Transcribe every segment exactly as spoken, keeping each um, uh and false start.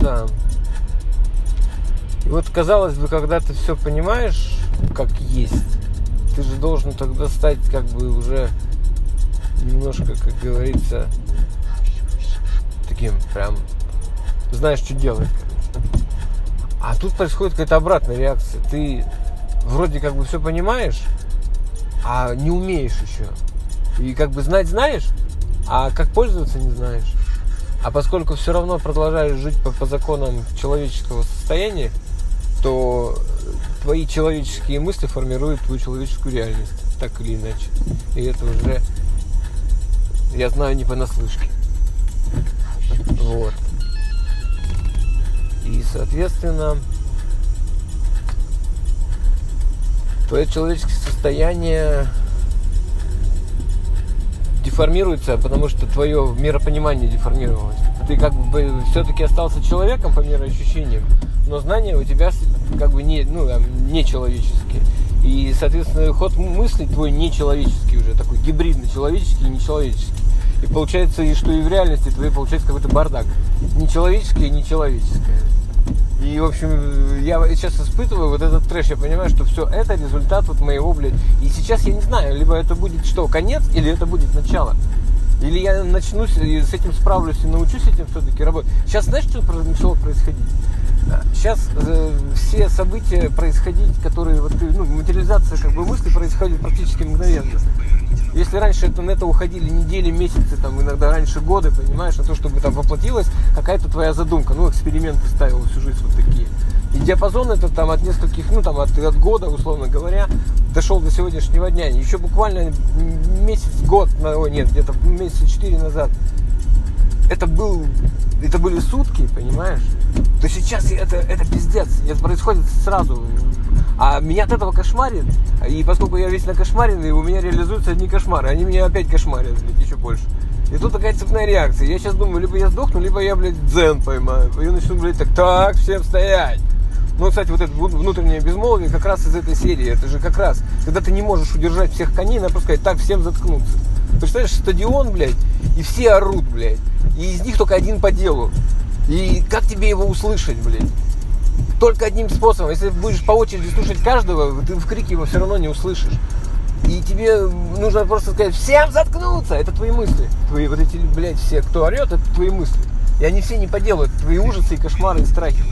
да. И вот, казалось бы, когда ты все понимаешь, как есть, ты же должен тогда стать как бы уже немножко, как говорится, таким прям знаешь, что делать. А тут происходит какая-то обратная реакция. Ты вроде как бы все понимаешь, а не умеешь еще. И как бы знать знаешь, а как пользоваться не знаешь. А поскольку все равно продолжаешь жить по, по законам человеческого состояния, то твои человеческие мысли формируют твою человеческую реальность, так или иначе. И это уже я знаю не понаслышке. Вот. И, соответственно, твое человеческое состояние деформируется, потому что твое миропонимание деформировалось. Ты как бы все-таки остался человеком по мироощущениям, но знания у тебя как бы не, ну, не человеческие. И, соответственно, ход мыслей твой нечеловеческий уже, такой гибридно человеческий и нечеловеческий. И получается, и что и в реальности твоей получается какой-то бардак. Нечеловеческое и нечеловеческое. И, в общем, я сейчас испытываю вот этот трэш, я понимаю, что все это результат вот моего, блядь. И сейчас я не знаю, либо это будет что, конец, или это будет начало. Или я начну с этим справлюсь и научусь этим все-таки работать. Сейчас знаешь, что начало происходить? Сейчас э, все события происходить, которые вот, ну, материализация как бы мысли происходит практически мгновенно. Если раньше это, на это уходили недели, месяцы, там, иногда раньше годы, понимаешь, на то, чтобы там воплотилась какая-то твоя задумка. Ну, эксперименты ставил всю жизнь вот такие. И диапазон это там от нескольких, ну, там, от, от года, условно говоря, дошел до сегодняшнего дня. Еще буквально месяц, год, ой, нет, где-то месяца четыре назад это был... Это были сутки, понимаешь? То сейчас это, это пиздец, это происходит сразу. А меня от этого кошмарит, и поскольку я весь накошмаренный, у меня реализуются одни кошмары. Они меня опять кошмарят, блядь, еще больше. И тут такая цепная реакция. Я сейчас думаю, либо я сдохну, либо я, блядь, дзен поймаю. И начну, блядь, так, так, всем стоять. Ну, кстати, вот это внутреннее безмолвие как раз из этой серии. Это же как раз, когда ты не можешь удержать всех коней, надо просто сказать, так, всем заткнуться. Представляешь, стадион, блядь, и все орут, блядь. И из них только один по делу. И как тебе его услышать, блядь? Только одним способом. Если будешь по очереди слушать каждого, ты в крике его все равно не услышишь. И тебе нужно просто сказать, всем заткнуться. Это твои мысли. Твои вот эти, блядь, все, кто орет, это твои мысли. И они все не по делу. Это твои ужасы и кошмары, и страхи.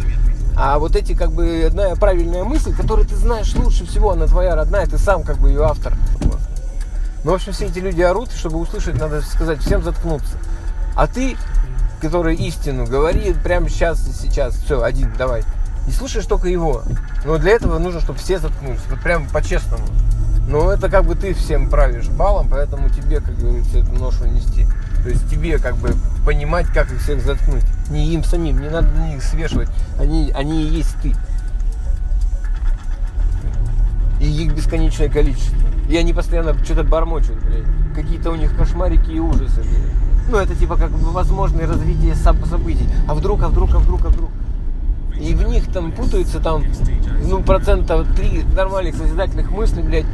А вот эти, как бы, одна правильная мысль, которую ты знаешь лучше всего, она твоя родная, ты сам, как бы, ее автор. Ну, в общем, все эти люди орут, и чтобы услышать, надо сказать, всем заткнуться. А ты, который истину говорит, прямо сейчас и сейчас, все, один, давай. И слушаешь только его. Но для этого нужно, чтобы все заткнулись. Вот прям по-честному. Но это как бы ты всем правишь балом, поэтому тебе, как говорится, эту ношу нести. То есть тебе как бы понимать, как их всех заткнуть. Не им самим, не надо на них свешивать. Они, они и есть ты. И их бесконечное количество. И они постоянно что-то бормочут, блядь. Какие-то у них кошмарики и ужасы, блядь. Ну, это типа как бы возможное развитие событий. А вдруг, а вдруг, а вдруг, а вдруг. И в них там путаются там, ну, процентов три нормальных созидательных мыслей, блядь.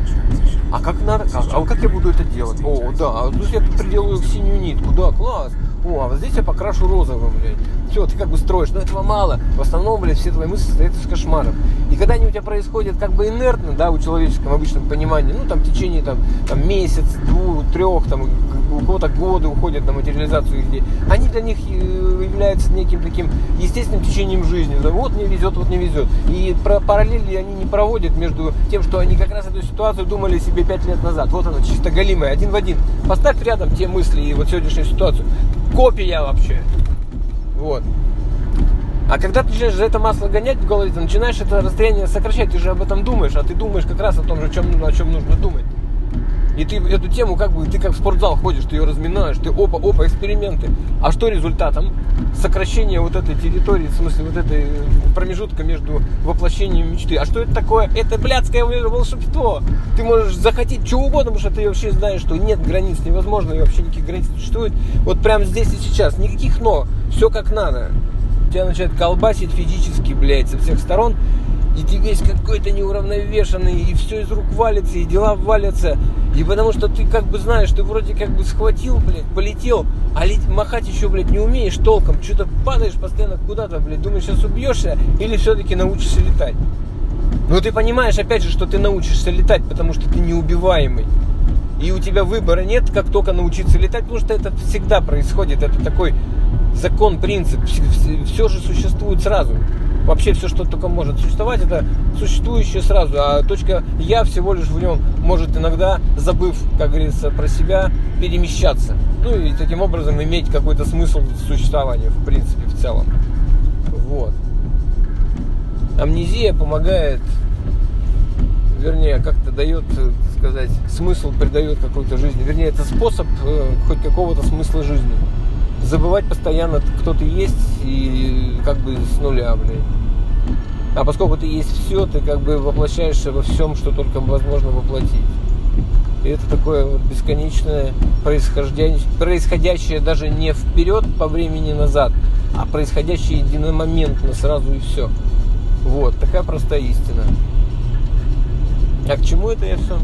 А как надо, а, а как я буду это делать? О, да, а тут я приделаю синюю нитку, да, класс. О, а вот здесь я покрашу розовым, блядь. Все, ты как бы строишь, но этого мало. В основном, блядь, все твои мысли состоят из кошмаров. И когда они у тебя происходят как бы инертно, да, у человеческом обычном понимании, ну, там, в течение, там, там месяц, двух, трех, там, у кого-то годы уходят на материализацию их идей, они для них являются неким таким естественным течением жизни. Да, вот не везет, вот не везет. И про параллели они не проводят между тем, что они как раз эту ситуацию думали себе пять лет назад. Вот она, чисто голимая, один в один. Поставь рядом те мысли и вот сегодняшнюю ситуацию. Копия вообще. Вот. А когда ты начинаешь за это масло гонять в голове, ты начинаешь это расстояние сокращать, ты же об этом думаешь, а ты думаешь как раз о том же, о чем, о чем нужно думать. И ты эту тему, как бы, ты как в спортзал ходишь, ты ее разминаешь, ты опа, опа, эксперименты. А что результатом? Сокращение вот этой территории, в смысле вот этой промежутка между воплощением мечты. А что это такое? Это блядское волшебство. Ты можешь захотеть чего угодно, потому что ты вообще знаешь, что нет границ, невозможно, и вообще никаких границ не существует. Вот прямо здесь и сейчас, никаких но, все как надо. Тебя начинает колбасить физически, блядь, со всех сторон. и ты весь какой-то неуравновешенный, и все из рук валится, и дела валятся, и потому что ты как бы знаешь, ты вроде как бы схватил, блядь, полетел, а лить, махать еще, блядь, не умеешь толком, что-то падаешь постоянно куда-то, блядь, думаешь, сейчас убьешься или все-таки научишься летать. Но ты понимаешь, опять же, что ты научишься летать, потому что ты неубиваемый. И у тебя выбора нет, как только научиться летать, потому что это всегда происходит, это такой закон, принцип, все же существует сразу. Вообще все, что только может существовать, это существующее сразу, а точка «я» всего лишь в нем может иногда, забыв, как говорится, про себя, перемещаться. Ну и таким образом иметь какой-то смысл существования, в принципе, в целом. Вот. Амнезия помогает, вернее, как-то дает, так сказать, смысл придает какой-то жизни. Вернее, это способ э, хоть какого-то смысла жизни. Забывать постоянно, кто ты есть, и как бы с нуля, блядь. А поскольку ты есть все, ты как бы воплощаешься во всем, что только возможно воплотить. И это такое вот бесконечное происхождение, происходящее даже не вперед по времени назад, а происходящее единомоментно сразу и все. Вот, такая простая истина. А к чему это я все?